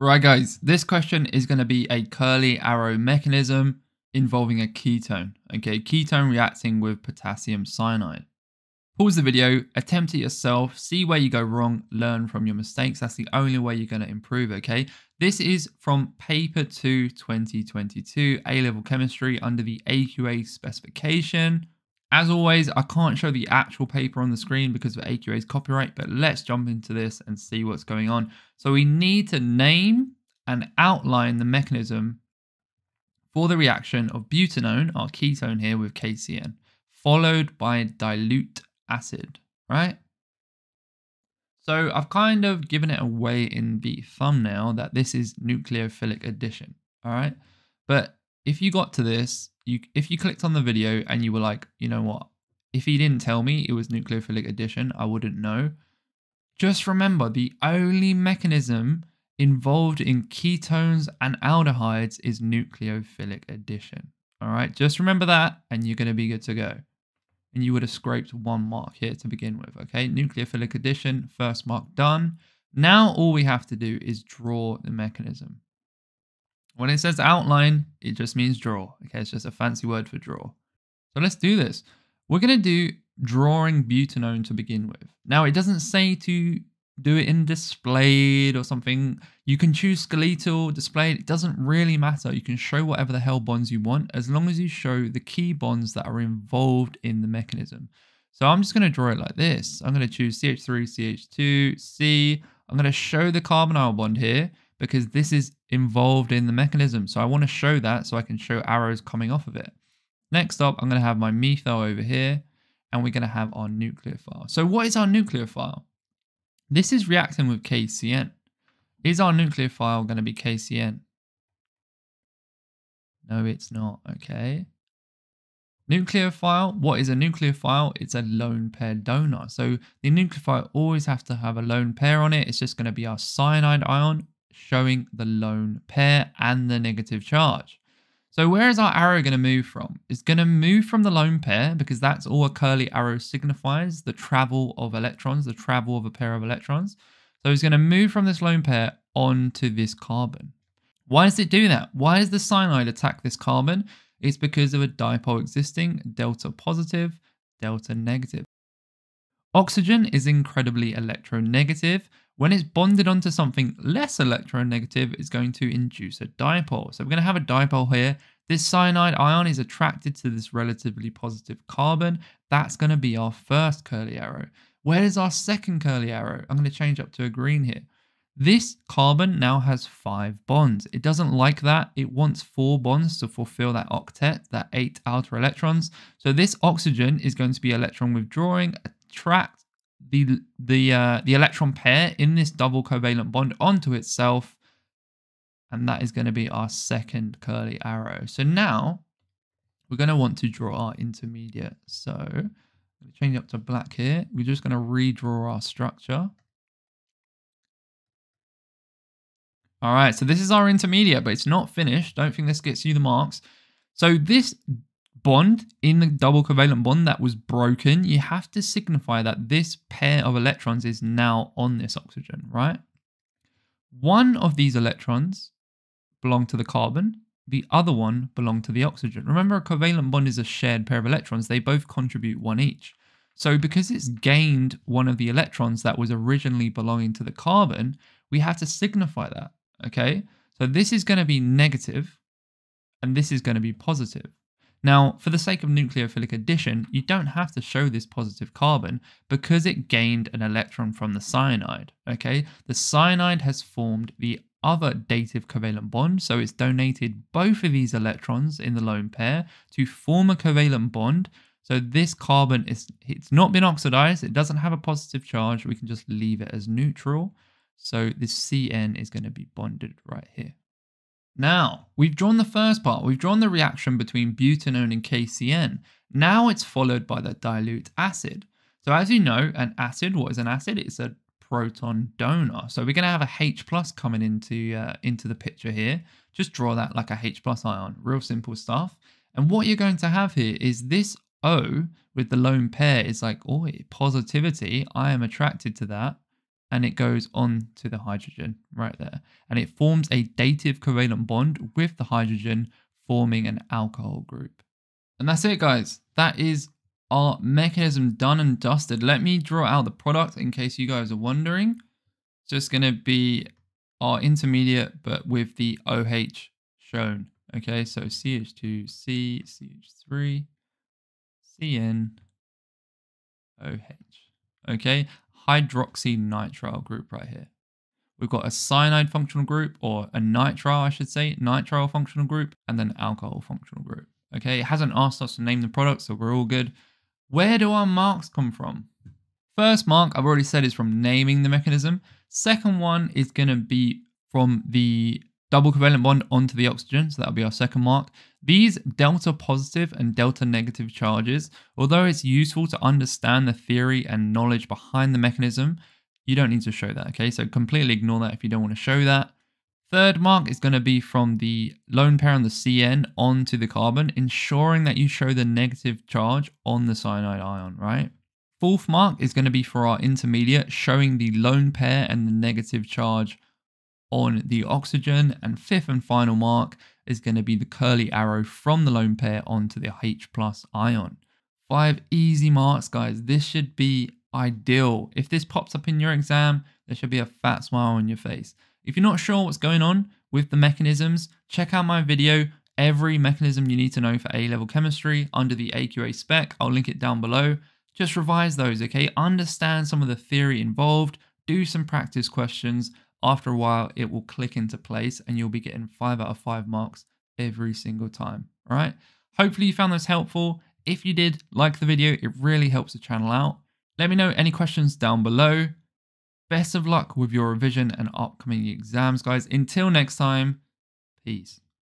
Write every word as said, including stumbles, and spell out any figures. Right guys, this question is going to be a curly arrow mechanism involving a ketone. Okay, ketone reacting with potassium cyanide. Pause the video, attempt it yourself, see where you go wrong, learn from your mistakes. That's the only way you're going to improve, okay? This is from paper two, twenty twenty-two, A-level chemistry under the A Q A specification. As always, I can't show the actual paper on the screen because of A Q A's copyright, but let's jump into this and see what's going on. So we need to name and outline the mechanism for the reaction of butanone, our ketone here, with K C N, followed by dilute acid, right? So I've kind of given it away in the thumbnail that this is nucleophilic addition, all right? But if you got to this, You, if you clicked on the video and you were like, you know what, if he didn't tell me it was nucleophilic addition, I wouldn't know. Just remember, the only mechanism involved in ketones and aldehydes is nucleophilic addition. All right, just remember that and you're going to be good to go. And you would have scraped one mark here to begin with. Okay, nucleophilic addition, first mark done. Now all we have to do is draw the mechanism. When it says outline, it just means draw. Okay, it's just a fancy word for draw. So let's do this. We're gonna do drawing butanone to begin with. Now it doesn't say to do it in displayed or something. You can choose skeletal, displayed, it doesn't really matter. You can show whatever the hell bonds you want as long as you show the key bonds that are involved in the mechanism. So I'm just gonna draw it like this. I'm gonna choose C H three, C H two, C. I'm gonna show the carbonyl bond here, because this is involved in the mechanism. So I want to show that so I can show arrows coming off of it. Next up, I'm going to have my methyl over here and we're going to have our nucleophile. So what is our nucleophile? This is reacting with K C N. Is our nucleophile going to be K C N? No, it's not. Okay. Nucleophile, what is a nucleophile? It's a lone pair donor. So the nucleophile always has to have a lone pair on it. It's just going to be our cyanide ion, showing the lone pair and the negative charge. So where is our arrow going to move from? It's going to move from the lone pair because that's all a curly arrow signifies, the travel of electrons, the travel of a pair of electrons. So it's going to move from this lone pair onto this carbon. Why does it do that? Why does the cyanide attack this carbon? It's because of a dipole existing, delta positive, delta negative. Oxygen is incredibly electronegative. When it's bonded onto something less electronegative, it's going to induce a dipole. So we're going to have a dipole here. This cyanide ion is attracted to this relatively positive carbon. That's going to be our first curly arrow. Where is our second curly arrow? I'm going to change up to a green here. This carbon now has five bonds. It doesn't like that. It wants four bonds to fulfill that octet, that eight outer electrons. So this oxygen is going to be electron withdrawing, attract the the uh, the electron pair in this double covalent bond onto itself, and that is going to be our second curly arrow. So now we're going to want to draw our intermediate. So I'm changing up to black here. We're just going to redraw our structure. All right, so this is our intermediate, but it's not finished. Don't think this gets you the marks. So this bond in the double covalent bond that was broken, you have to signify that this pair of electrons is now on this oxygen, right? One of these electrons belong to the carbon, the other one belong to the oxygen. Remember, a covalent bond is a shared pair of electrons. They both contribute one each. So because it's gained one of the electrons that was originally belonging to the carbon, we have to signify that, okay? So this is going to be negative and this is going to be positive. Now, for the sake of nucleophilic addition, you don't have to show this positive carbon because it gained an electron from the cyanide, okay? The cyanide has formed the other dative covalent bond, so it's donated both of these electrons in the lone pair to form a covalent bond. So this carbon, is it's not been oxidized, it doesn't have a positive charge, we can just leave it as neutral. So this C N is going to be bonded right here. Now, we've drawn the first part. We've drawn the reaction between butanone and K C N. Now it's followed by the dilute acid. So as you know, an acid, what is an acid? It's a proton donor. So we're going to have a H plus coming into, uh, into the picture here. Just draw that like a H plus ion. Real simple stuff. And what you're going to have here is this O with the lone pair is like, oh, positivity. I am attracted to that. and it goes on to the hydrogen right there. And it forms a dative covalent bond with the hydrogen, forming an alcohol group. And that's it, guys. That is our mechanism done and dusted. Let me draw out the product in case you guys are wondering. It's just going to be our intermediate, but with the OH shown. Okay, so C H two C, C H three, C N, OH. Okay, hydroxynitrile group right here. We've got a cyanide functional group, or a nitrile, I should say, nitrile functional group, and then alcohol functional group. Okay, it hasn't asked us to name the product, so we're all good. Where do our marks come from? First mark, I've already said, is from naming the mechanism. Second one is going to be from the double covalent bond onto the oxygen, so that'll be our second mark. These delta positive and delta negative charges, although it's useful to understand the theory and knowledge behind the mechanism, you don't need to show that, okay? So completely ignore that if you don't want to show that. Third mark is going to be from the lone pair on the C N onto the carbon, ensuring that you show the negative charge on the cyanide ion, right? Fourth mark is going to be for our intermediate, showing the lone pair and the negative charge on the oxygen. And fifth and final mark is going to be the curly arrow from the lone pair onto the H plus ion. Five easy marks, guys. This should be ideal. If this pops up in your exam, there should be a fat smile on your face. If you're not sure what's going on with the mechanisms, check out my video, Every Mechanism You Need to Know for A-Level Chemistry, under the A Q A spec. I'll link it down below. Just revise those, okay? Understand some of the theory involved, do some practice questions. After a while, it will click into place and you'll be getting five out of five marks every single time, all right? Hopefully you found this helpful. If you did, like the video, it really helps the channel out. Let me know any questions down below. Best of luck with your revision and upcoming exams, guys. Until next time, peace.